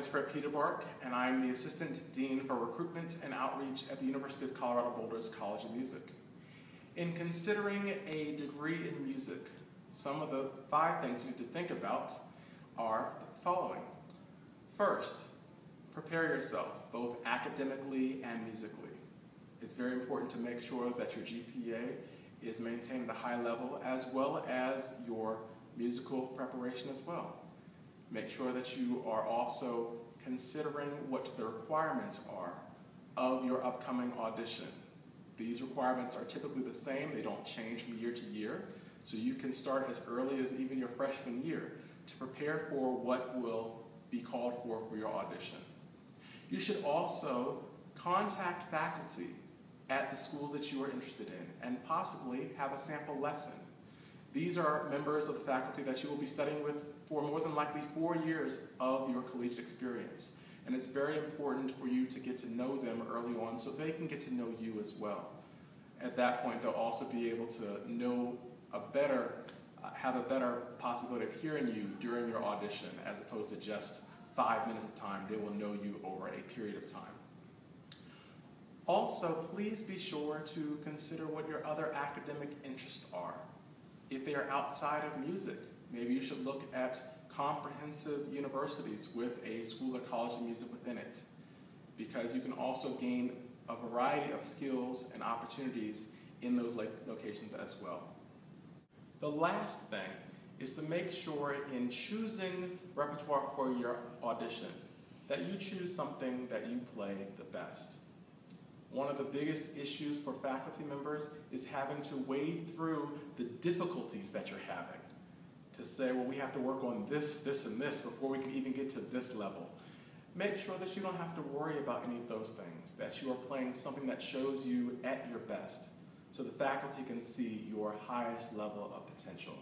is Fred Peterbark, and I'm the Assistant Dean for Recruitment and Outreach at the University of Colorado Boulder's College of Music. In considering a degree in music, some of the 5 things you need to think about are the following. First, prepare yourself, both academically and musically. It's very important to make sure that your GPA is maintained at a high level, as well as your musical preparation as well. Make sure that you are also considering what the requirements are of your upcoming audition. These requirements are typically the same. They don't change from year to year. So you can start as early as even your freshman year to prepare for what will be called for your audition. You should also contact faculty at the schools that you are interested in and possibly have a sample lesson. These are members of the faculty that you will be studying with for more than likely 4 years of your collegiate experience. And it's very important for you to get to know them early on so they can get to know you as well. At that point, they'll also be able to know have a better possibility of hearing you during your audition as opposed to just 5 minutes of time. They will know you over a period of time. Also, please be sure to consider what your other academic interests are. If they are outside of music, maybe you should look at comprehensive universities with a school or college of music within it, because you can also gain a variety of skills and opportunities in those locations as well. The last thing is to make sure in choosing repertoire for your audition that you choose something that you play the best. One of the biggest issues for faculty members is having to wade through the difficulties that you're having to say, well, we have to work on this, this, and this before we can even get to this level. Make sure that you don't have to worry about any of those things, that you are playing something that shows you at your best so the faculty can see your highest level of potential.